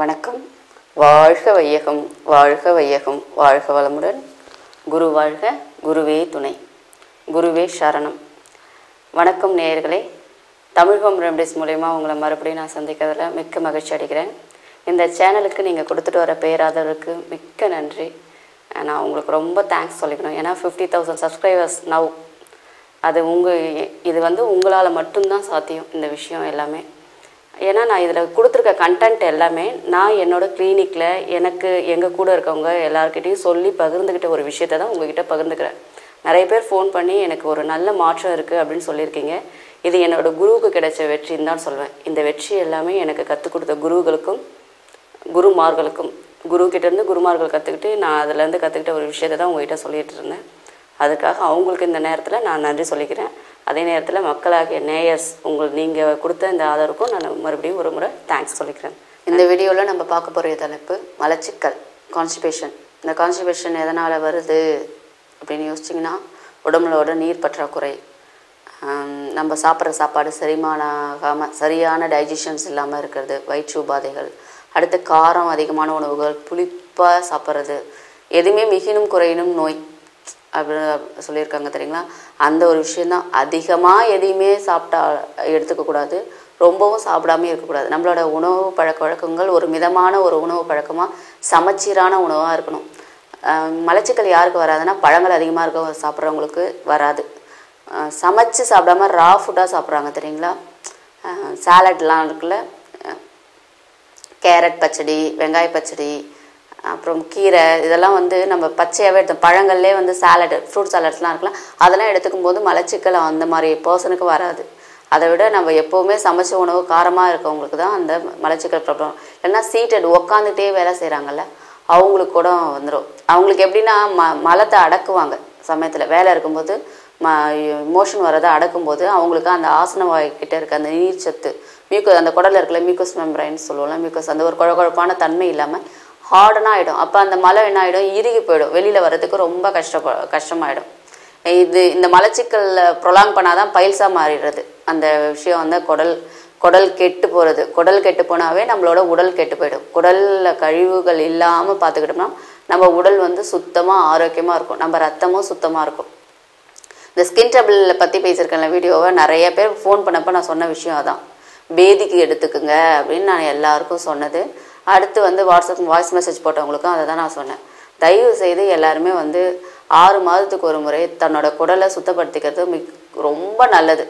வணக்கம். வாழ்க வையகம் வாழ்க வளமுடன். குரு வாழ்க, குருவே துணை, குருவே சரணம். வணக்கம் நேயர்களே, தமிழ் ஹோம் ரெமடிஸ் மூலமா உங்களை மறுபடியும் நான் சந்திக்கிறதுல மிக்க மகிழ்ச்சி அடைகிறேன். இந்த சேனலுக்கு நீங்கள் கொடுத்துட்டு வர பேராதரவுக்கு மிக்க நன்றி. நான் உங்களுக்கு ரொம்ப தேங்க்ஸ் சொல்லிக்கணும். ஏன்னா 50,000 சப்ஸ்கிரைபர்ஸ் நவ், அது இது உங்களால் மட்டும்தான் சாத்தியம் இந்த விஷயம் எல்லாமே. ஏன்னா நான் இதில் கொடுத்துருக்க கண்டென்ட் எல்லாமே நான் என்னோடய கிளினிக்கில் எனக்கு எங்கள் கூட இருக்கவங்க எல்லாருக்கிட்டையும் சொல்லி பகிர்ந்துக்கிட்ட ஒரு விஷயத்தை தான் உங்கள்கிட்ட பகிர்ந்துக்கிறேன். நிறைய பேர் ஃபோன் பண்ணி எனக்கு ஒரு நல்ல மாற்றம் இருக்குது அப்படின்னு சொல்லியிருக்கீங்க. இது என்னோடய குருவுக்கு கிடைச்ச வெற்றின்னு தான் சொல்வேன். இந்த வெற்றி எல்லாமே எனக்கு கற்றுக் கொடுத்த குருவுகளுக்கும் குருமார்களுக்கும், குருக்கிட்டேருந்து குருமார்கள் கற்றுக்கிட்டு நான் அதுலேருந்து கற்றுக்கிட்ட ஒரு விஷயத்தை தான் உங்கள்கிட்ட சொல்லிகிட்டு இருந்தேன். அதுக்காக அவங்களுக்கு இந்த நேரத்தில் நான் நன்றி சொல்லிக்கிறேன். அதே நேரத்தில் மக்களாகிய நேயர்ஸ் உங்கள் நீங்கள் கொடுத்த இந்த ஆதரவுக்கும் நான் மறுபடியும் ஒரு முறை தேங்க்ஸ் சொல்லிக்கிறேன். இந்த வீடியோவில் நம்ம பார்க்க போகிற தலைப்பு மலச்சிக்கல், கான்ஸ்டிபேஷன். இந்த கான்ஸ்டிபேஷன் எதனால் வருது அப்படின்னு யோசிச்சிங்கன்னா, உடம்புலோட நீர் பற்றாக்குறை, நம்ம சாப்பிட்ற சாப்பாடு செரிமானாகாமல் சரியான டைஜஷன்ஸ் இல்லாமல் இருக்கிறது, வயிற்று உபாதைகள், அடுத்து காரம் அதிகமான உணவுகள், புளிப்பாக சாப்பிட்றது, எதுவுமே மிகினும் குறையினும் நோய் அப்படின்னு சொல்லியிருக்காங்க தெரியுங்களா. அந்த ஒரு விஷயந்தான். அதிகமாக எதையுமே சாப்பிட்டா எடுத்துக்கக்கூடாது, ரொம்பவும் சாப்பிடாமே இருக்கக்கூடாது. நம்மளோட உணவு பழக்க வழக்கங்கள் ஒரு மிதமான ஒரு உணவு பழக்கமாக சமச்சீரான உணவாக இருக்கணும். மலச்சிக்கல் யாருக்கு வராதுன்னா பழங்கள் அதிகமாக இருக்க சாப்பிட்றவங்களுக்கு வராது. சமைச்சு சாப்பிடாம ரா ஃபுட்டாக சாப்பிட்றாங்க தெரியுங்களா. சாலட்லாம் இருக்குல்ல, கேரட் பச்சடி, வெங்காய பச்சடி, அப்புறம் கீரை, இதெல்லாம் நம்ம பச்சையாகவே எடுத்தோம். பழங்கள்லேயே சாலட், ஃப்ரூட் சாலட்ஸ்லாம் இருக்கலாம். அதெல்லாம் எடுத்துக்கும் போது மலச்சிக்கல் அந்த மாதிரி பர்சனுக்கு வராது. அதை விட நம்ம எப்போவுமே சமைச்ச உணவு காரமாக இருக்கவங்களுக்கு தான் அந்த மலச்சிக்கல் ப்ராப்ளம். இல்லைன்னா சீட்டட் உக்காந்துட்டே வேலை செய்கிறாங்கல்ல அவங்களுக்கு கூட வந்துடும். அவங்களுக்கு எப்படின்னா மலத்தை அடக்குவாங்க சமயத்தில், வேலை இருக்கும்போது மோஷன் வரதை அடக்கும்போது அவங்களுக்கு அந்த ஆசன வாய்க்கிட்ட இருக்க அந்த நீர்ச்சத்து, மியூக்கஸ், அந்த குடலில் இருக்கல மியூக்கஸ் மெம்பரைன்னு சொல்லுவோம்ல, மியூக்கஸ் அந்த ஒரு குழகுழப்பான தன்மை இல்லாமல் ஹார்டனாக ஆகிடும். அப்போ அந்த மலை என்ன ஆகிடும், இறுகி போயிடும், வெளியில் வர்றதுக்கு ரொம்ப கஷ்டமாயிடும். இந்த மலச்சிக்கல்ல ப்ரொலாங் பண்ணாதான் பைல்ஸாக மாறிடுறது. அந்த விஷயம் குடல் கெட்டு போகிறது. குடல் கெட்டு போனாவே நம்மளோட உடல் கெட்டு போயிடும். குடலில் கழிவுகள் இல்லாமல் பார்த்துக்கிட்டோம்னா நம்ம உடல் சுத்தமாக ஆரோக்கியமாக இருக்கும், நம்ம ரத்தமும் சுத்தமாக இருக்கும். இந்த ஸ்கின் ட்ரபிளை பற்றி பேசியிருக்கேன் வீடியோவை. நிறைய பேர் ஃபோன் பண்ணப்போ நான் சொன்ன விஷயம் அதான், பேதிக்கு எடுத்துக்குங்க அப்படின்னு நான் எல்லாருக்கும் சொன்னது. அடுத்து வாட்ஸ்அப் வாய்ஸ் மெசேஜ் போட்டவங்களுக்கும் அதை தான் நான் சொன்னேன். தயவு செய்து எல்லாருமே 6 மாதத்துக்கு ஒரு முறை தன்னோட குடலை சுத்தப்படுத்திக்கிறது ரொம்ப நல்லது.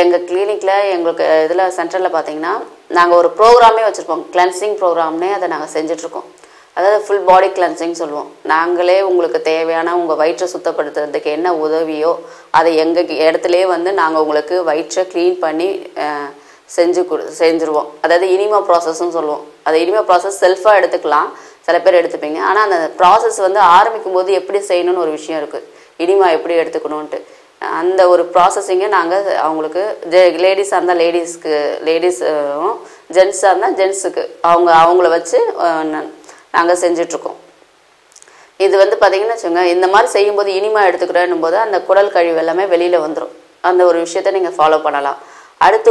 எங்கள் கிளினிக்கில் எங்களுக்கு இதில் சென்டரில் பார்த்தீங்கன்னா நாங்கள் ஒரு ப்ரோக்ராமே வச்சுருப்போம், கிளென்சிங் ப்ரோக்ராம்னே அதை நாங்கள் செஞ்சிட்ருக்கோம். அதாவது ஃபுல் பாடி கிளென்சிங் சொல்லுவோம். நாங்களே உங்களுக்கு தேவையான உங்கள் வயிற்றை சுத்தப்படுத்துறதுக்கு என்ன உதவியோ அதை எங்கள் இடத்துலையே நாங்கள் உங்களுக்கு வயிற்றை க்ளீன் பண்ணி செஞ்சுருவோம். அதாவது இனிமா ப்ராசஸ்ன்னு சொல்லுவோம். அது இனிமா ப்ராசஸ் செல்ஃபாக எடுத்துக்கலாம், சில பேர் எடுத்துப்பீங்க. ஆனால் அந்த ப்ராசஸ் ஆரம்பிக்கும் போது எப்படி செய்யணும்னு ஒரு விஷயம் இருக்குது, இனிமா எப்படி எடுத்துக்கணுன்ட்டு. அந்த ஒரு ப்ராசஸிங்கை நாங்கள் அவங்களுக்கு லேடிஸாக இருந்தால் லேடிஸ்க்கு லேடிஸும், ஜென்ஸாக இருந்தால் ஜென்ஸுக்கு அவங்கள வச்சு நாங்கள் செஞ்சிட்ருக்கோம். இது பார்த்திங்கன்னா வச்சுக்கோங்க, இந்த மாதிரி செய்யும்போது இனிமா எடுத்துக்கிறோன்னும் போது அந்த குடல் கழிவு எல்லாமே வெளியில் வந்துடும். அந்த ஒரு விஷயத்தை நீங்கள் ஃபாலோ பண்ணலாம். அடுத்து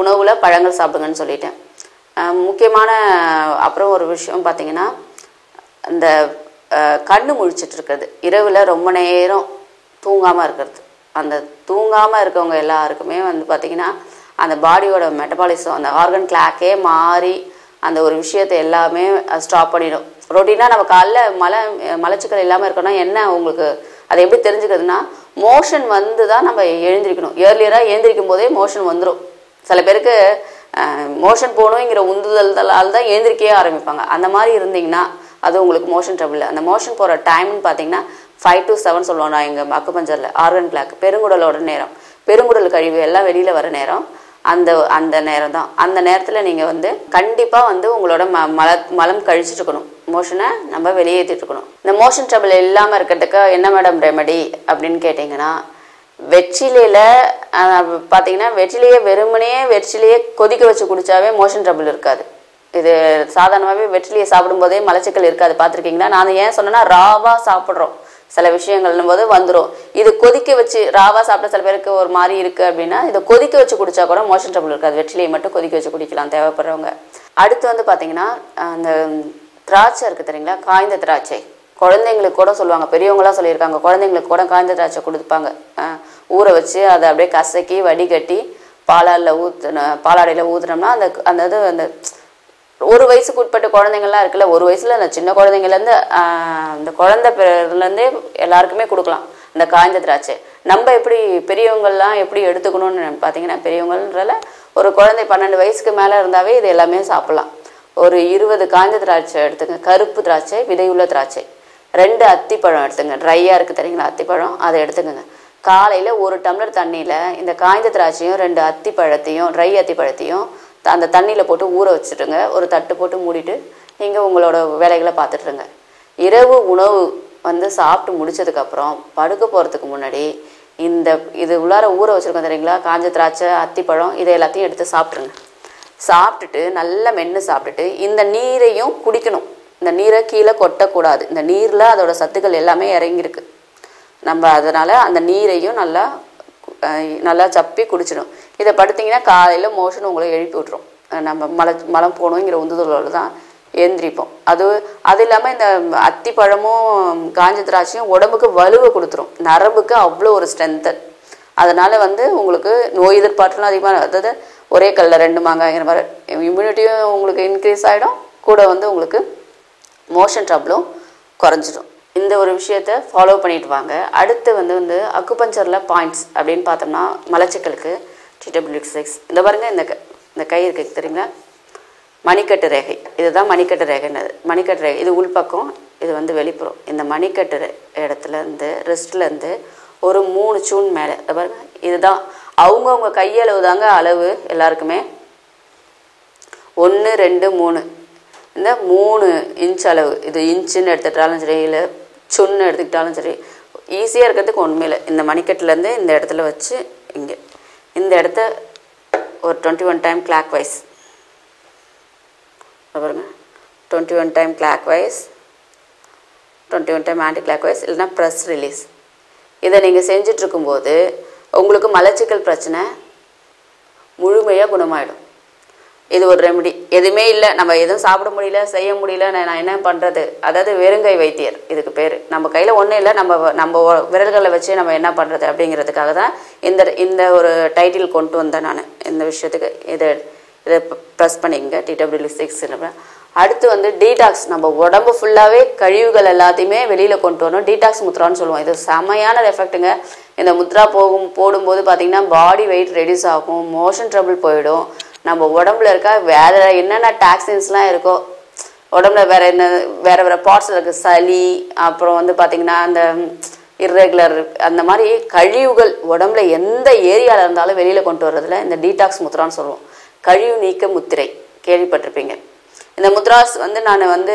உணவில் பழங்கள் சாப்பிடுங்கன்னு சொல்லிட்டேன். முக்கியமான அப்புறம் ஒரு விஷயம் பார்த்திங்கன்னா, இந்த கண்ணு முழிச்சிட்ருக்கிறது, இரவில் ரொம்ப நேரம் தூங்காமல் இருக்கிறது. அந்த தூங்காமல் இருக்கவங்க எல்லாருக்குமே பார்த்திங்கன்னா அந்த பாடியோட மெட்டபாலிசம், அந்த ஆர்கன் கிளாக்கே மாறி அந்த ஒரு விஷயத்தை எல்லாமே ஸ்டாப் பண்ணிடும். ரொட்டீனாக நம்ம காலைல மலச்சிக்கல் இல்லாமல் இருக்கோன்னா என்ன, உங்களுக்கு அதை எப்படி தெரிஞ்சுக்கிறதுனா, மோஷன் தான் நம்ம எழுந்திரிக்கணும். ஏர்லியராக எழுந்திரிக்கும் போதே மோஷன் வந்துடும். சில பேருக்கு மோஷன் போகணுங்கிற உந்துதலால் தான் எழுந்திரிக்கவே ஆரம்பிப்பாங்க. அந்த மாதிரி இருந்தீங்கன்னா அது உங்களுக்கு மோஷன் ட்ரபிள். அந்த மோஷன் போகிற டைம்னு பார்த்திங்கன்னா 5 to 7 சொல்லுவோம் நான் எங்கள் அக்குபஞ்சரில். ஆர்கன் கிளாக், பெருங்குடலோட நேரம், பெருங்குடல் கழிவு எல்லாம் வெளியில் வர நேரம், அந்த நேரம் தான். அந்த நேரத்தில் நீங்கள் கண்டிப்பாக உங்களோட மலம் கழிச்சிட்ருக்கணும், மோஷனை நம்ம வெளியேற்றிட்டுருக்கணும். இந்த மோஷன் ட்ரபிள் இல்லாமல் இருக்கிறதுக்கு என்ன மேடம் ரெமெடி அப்படின்னு கேட்டிங்கன்னா, வெற்றிலையில் பார்த்திங்கன்னா வெற்றிலையே கொதிக்க வச்சு குடித்தாவே மோஷன் ட்ரபிள் இருக்காது. இது சாதாரணமாகவே வெற்றிலையை சாப்பிடும்போதே மலச்சிக்கல் இருக்காது, பார்த்துருக்கீங்களா. நான் ஏன் சொன்னேன்னா, ராவாக சாப்பிட்றோம், சில விஷயங்கள்னும் போது வந்துரும். இது கொதிக்க வச்சு ராவா சாப்பிட்ட சில பேருக்கு ஒரு மாதிரி இருக்கு அப்படின்னா இதை கொதிக்க வச்சு குடிச்சா கூட மோஷன் ட்ரபிள் இருக்காது. வெற்றிலையை மட்டும் கொதிக்க வச்சு குடிக்கலாம் தேவைப்படுறவங்க. அடுத்து வந்து பார்த்தீங்கன்னா அந்த திராட்சை இருக்குது தெரியுங்களா, காய்ந்த திராட்சை. குழந்தைங்களுக்கு கூட சொல்லுவாங்க, பெரியவங்களாம் சொல்லியிருக்காங்க, குழந்தைங்களுக்கு கூட காய்ந்த திராட்சை கொடுப்பாங்க. ஊற வச்சு அதை அப்படியே கசக்கி வடிகட்டி பாலாடையில் ஊற்றுனோம்னா அந்த அந்த அந்த ஒரு வயசுக்கு உட்பட்ட குழந்தைங்கள்லாம் இருக்குல்ல, ஒரு வயசில் அந்த சின்ன குழந்தைங்கள்லேருந்து அந்த குழந்தை பிறகுலேருந்தே எல்லாருக்குமே கொடுக்கலாம் அந்த காய்ந்த திராட்சை. நம்ம எப்படி பெரியவங்கள்லாம் எப்படி எடுத்துக்கணும்னு பார்த்தீங்கன்னா, பெரியவங்கள்ன்றல ஒரு குழந்தை 12 வயசுக்கு மேலே இருந்தாவே இது எல்லாமே சாப்பிட்லாம். ஒரு 20 காய்ந்த திராட்சை எடுத்துங்க, கருப்பு திராட்சை, விதையுள்ள திராட்சை. 2 அத்திப்பழம் எடுத்துங்க, ட்ரையாக இருக்குது தெரியுங்களா அத்திப்பழம், அதை எடுத்துக்கோங்க. காலையில் 1 டம்ளர் தண்ணியில் இந்த காய்ந்த திராட்சையும் 2 அத்திப்பழத்தையும் ட்ரை அத்திப்பழத்தையும் அந்த தண்ணியில் போட்டு ஊற வச்சுட்டுருங்க. ஒரு தட்டு போட்டு மூடிட்டு நீங்கள் உங்களோட வேலைகளை பார்த்துட்டுருங்க. இரவு உணவு வந்து சாப்பிட்டு முடித்ததுக்கப்புறம் படுக்க போகிறதுக்கு முன்னாடி இந்த இது உள்ளார ஊற வச்சுருக்கோம் தெரியுங்களா, காய்ஞ்ச திராட்சை, அத்திப்பழம், இதை எல்லாத்தையும் எடுத்து சாப்பிட்ருங்க. சாப்பிட்டுட்டு நல்லா மென்று சாப்பிட்டுட்டு இந்த நீரையும் குடிக்கணும். இந்த நீரை கீழே கொட்டக்கூடாது. இந்த நீரில் அதோட சத்துக்கள் எல்லாமே இறங்கியிருக்கு. நம்ம அதனால் அந்த நீரையும் நல்லா சப்பி குடிச்சிடும். இதை படுத்திங்கன்னா காலையில் மோஷன் உங்களை எழுப்பி விட்ரும். நம்ம மலம் போகணுங்கிற உந்துதலோடு தான் ஏந்திரிப்போம். அது இல்லாமல் இந்த அத்திப்பழமும் காஞ்ச திராட்சையும் உடம்புக்கு வலுவை கொடுத்துரும். நரம்புக்கு அவ்வளோ ஒரு ஸ்ட்ரென்த்து. அதனால் வந்து உங்களுக்கு நோய் எதிர்ப்பாற்றலும் அதிகமாக, அதாவது ஒரே கல்லில் 2 மாங்காய்ங்கிற மாதிரி இம்யூனிட்டியும் உங்களுக்கு இன்க்ரீஸ் ஆகிடும். கூட வந்து உங்களுக்கு மோஷன் ட்ரபிளும் குறைஞ்சிடும். இந்த ஒரு விஷயத்தை ஃபாலோ பண்ணிட்டு வாங்க. அடுத்து வந்து அக்குபஞ்சரில் பாயிண்ட்ஸ் அப்படின்னு பார்த்தோம்னா, மலச்சிக்கலுக்கு TW6 இந்த பாருங்கள், இந்த கை இருக்குது தெரியுங்களா, மணிக்கட்டு ரேகை. இதுதான் மணிக்கட்டு ரேகைன்னது. மணிக்கட்டு ரேகை இது உள்பக்கம், இது வந்து வெளிப்புறம். இந்த மணிக்கட்டு இடத்துலேருந்து ரெஸ்ட்லேருந்து ஒரு 3 சூன் மேலே இந்த பாருங்கள், இதுதான் அவங்கவுங்க கையளவு தாங்க அளவு எல்லாருக்குமே. 1, 2, 3 இந்த 3 இன்ச் அளவு. இது இன்ச்சுன்னு எடுத்துக்கிட்டாலும் சரி, இல்லை சுன்னு எடுத்துக்கிட்டாலும் சரி, ஈஸியாக இருக்கிறதுக்கு ஒன்றுமே இல்லை. இந்த மணிக்கட்டுலேருந்து இந்த இடத்துல வச்சு இங்கே இந்த இடத்த ஒரு 21 டைம் கிளாக் வைஸ் பாருங்க, 21 time clockwise, 21 time anticlockwise, இல்லைனா ப்ரெஸ் ரிலீஸ். இதை நீங்கள் செஞ்சிட்ருக்கும்போது உங்களுக்கு மலச்சிக்கல் பிரச்சனை முழுமையாக குணமாயிடும். இது ஒரு ரெமெடி. எதுவுமே இல்லை, நம்ம எதுவும் சாப்பிட முடியல, செய்ய முடியல, நான் என்ன பண்ணுறது, அதாவது வெறுங்கை வைத்தியர் இதுக்கு பேர். நம்ம கையில் ஒன்றும் இல்லை, நம்ம விரல்களை வச்சு நம்ம என்ன பண்ணுறது அப்படிங்கிறதுக்காக தான் இந்த ஒரு டைட்டில் கொண்டு வந்தேன் நான். இந்த விஷயத்துக்கு இதை ப்ரெஸ் பண்ணிக்கங்க, TW6. அடுத்து டீடாக்ஸ். நம்ம உடம்பு ஃபுல்லாகவே கழிவுகள் எல்லாத்தையுமே வெளியில் கொண்டு வரணும். டீடாக்ஸ் முத்ரான்னு சொல்லுவோம். இது செமையான எஃபெக்ட்டுங்க. இந்த முத்ரா போடும்போது பார்த்திங்கன்னா பாடி வெயிட் ரெடியூஸ் ஆகும், மோஷன் ட்ரபிள் போயிடும். நம்ம உடம்புல இருக்க வேறு என்னென்ன டாக்ஸின்ஸ்லாம் இருக்கோ, உடம்புல வேறு பார்ட்ஸ் இருக்குது, சளி, அப்புறம் பார்த்திங்கன்னா அந்த இர்ரெகுலர், அந்த மாதிரி கழிவுகள் உடம்புல எந்த ஏரியாவில் இருந்தாலும் வெளியில் கொண்டு வர்றதில் இந்த டீடாக்ஸ் முத்ரான்னு சொல்லுவோம். கழிவு நீக்க முத்திரை கேள்விப்பட்டிருப்பீங்க. இந்த முத்ராஸ் நான்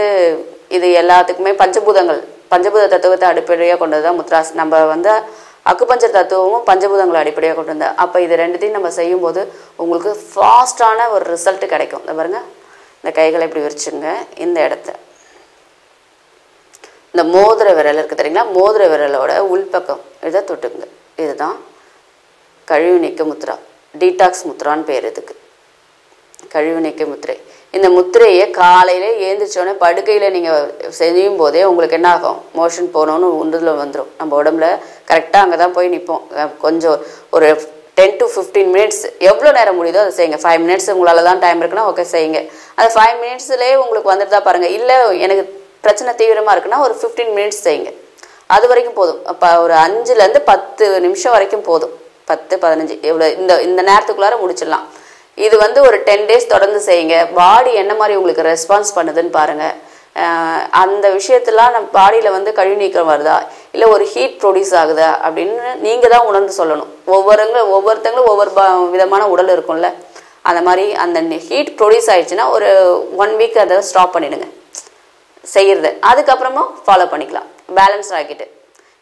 இது எல்லாத்துக்குமே பஞ்சபூத தத்துவத்தை அடிப்படையாக கொண்டது தான் முத்ராஸ். நம்ம அக்குபஞ்சர் தத்துவமும் பஞ்சபூதங்களை அடிப்படையாக கொண்டு வந்தேன். அப்போ இது ரெண்டுத்தையும் நம்ம செய்யும்போது உங்களுக்கு ஃபாஸ்டான ஒரு ரிசல்ட் கிடைக்கும். இந்த பாருங்கள், இந்த கைகளை இப்படி விரிச்சுங்க. இந்த இடத்த இந்த மோதிர விரல் இருக்குது தெரியுங்களா, மோதிர விரலோட உள்பக்கம் இதை தொட்டுங்க. இதுதான் கழிவு நீக்க முத்ரா, டீடாக்ஸ் முத்ரான்னு பேர் இதுக்கு, கழிவு நீக்க முத்திரை. இந்த முத்திரையை காலையில் ஏந்திரிச்சோடனே படுக்கையில் நீங்கள் செய்யும் போதே உங்களுக்கு என்ன ஆகும், மோஷன் போகணுன்னு உண்டுதில் வந்துடும். நம்ம உடம்புல கரெக்டாக அங்கே தான் போய் நிற்போம். கொஞ்சம் ஒரு 10 to 15 minutes, எவ்வளோ நேரம் முடியுதோ அதை செய்யுங்க. 5 minutes உங்களால் தான் டைம் இருக்குன்னா ஓகே செய்யுங்க. அது 5 minutesலேயே உங்களுக்கு வந்துட்டு தான் பாருங்கள். இல்லை எனக்கு பிரச்சனை தீவிரமாக இருக்குன்னா ஒரு 15 minutes செய்யுங்க. அது வரைக்கும் போதும். இப்போ ஒரு 5லேருந்து 10 நிமிஷம் வரைக்கும் போதும். 10, 15 எவ்வளோ இந்த நேரத்துக்குள்ளார முடிச்சிடலாம். இது ஒரு 10 days தொடர்ந்து செய்யுங்க. பாடி என்ன மாதிரி உங்களுக்கு ரெஸ்பான்ஸ் பண்ணுதுன்னு பாருங்கள். அந்த விஷயத்தெலாம் நம்ம பாடியில் கழிவு நீக்கம் வருதா, இல்லை ஒரு ஹீட் ப்ரொடியூஸ் ஆகுதா அப்படின்னு நீங்கள் தான் உணர்ந்து சொல்லணும். ஒவ்வொருத்தங்களும் ஒவ்வொரு விதமான உடல் இருக்கும்ல, அந்த மாதிரி அந்த ஹீட் ப்ரொடியூஸ் ஆகிடுச்சுன்னா ஒரு 1 week அதை ஸ்டாப் பண்ணிவிடுங்க செய்கிறது. அதுக்கப்புறமா ஃபாலோ பண்ணிக்கலாம் பேலன்ஸ் ஆகிட்டு.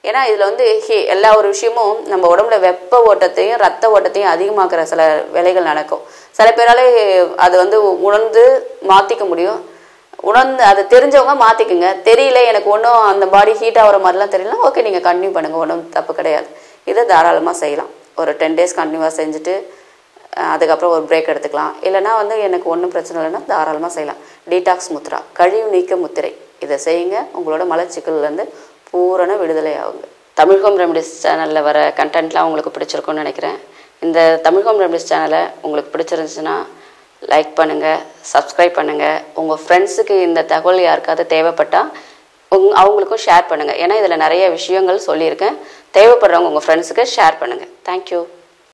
ஏன்னா இதில் எல்லா ஒரு விஷயமும் நம்ம உடம்புல வெப்ப ஓட்டத்தையும் ரத்த ஓட்டத்தையும் அதிகமாக்குற சில வேலைகள் நடக்கும். சில பேரால் அது உணர்ந்து மாற்றிக்க முடியும். உணர்ந்து அது தெரிஞ்சவங்க மாத்திக்குங்க. தெரியல எனக்கு ஒன்றும் அந்த பாடி ஹீட் ஆகிற மாதிரிலாம் தெரியல, ஓகே நீங்கள் கண்டினியூ பண்ணுங்கள், ஒன்றும் தப்பு கிடையாது. இதை தாராளமாக செய்யலாம். ஒரு 10 days கண்டினியூவாக செஞ்சுட்டு அதுக்கப்புறம் ஒரு பிரேக் எடுத்துக்கலாம். இல்லைனா வந்து எனக்கு ஒன்றும் பிரச்சனை இல்லைன்னா தாராளமாக செய்யலாம். டீடாக்ஸ் முத்திரா, கழிவு நீக்க முத்திரை, இதை செய்யுங்க. உங்களோட மலச்சிக்கல்லேருந்து பூரண விடுதலை ஆகுங்க. தமிழ் ஹோம் ரெமடிஸ் சேனலில் வர கண்டென்ட்லாம் உங்களுக்கு பிடிச்சிருக்குன்னு நினைக்கிறேன். இந்த தமிழ் ஹோம் ரெமடிஸ் சேனலை உங்களுக்கு பிடிச்சிருந்துச்சுன்னா லைக் பண்ணுங்கள், சப்ஸ்கிரைப் பண்ணுங்கள். உங்கள் ஃப்ரெண்ட்ஸுக்கு இந்த தகவல் யாருக்காவது தேவைப்பட்டால் அவங்களுக்கும் ஷேர் பண்ணுங்கள். ஏன்னா இதில் நிறைய விஷயங்கள் சொல்லியிருக்கேன். தேவைப்படுறவங்க உங்கள் ஃப்ரெண்ட்ஸுக்கு ஷேர் பண்ணுங்கள். தேங்க்யூ.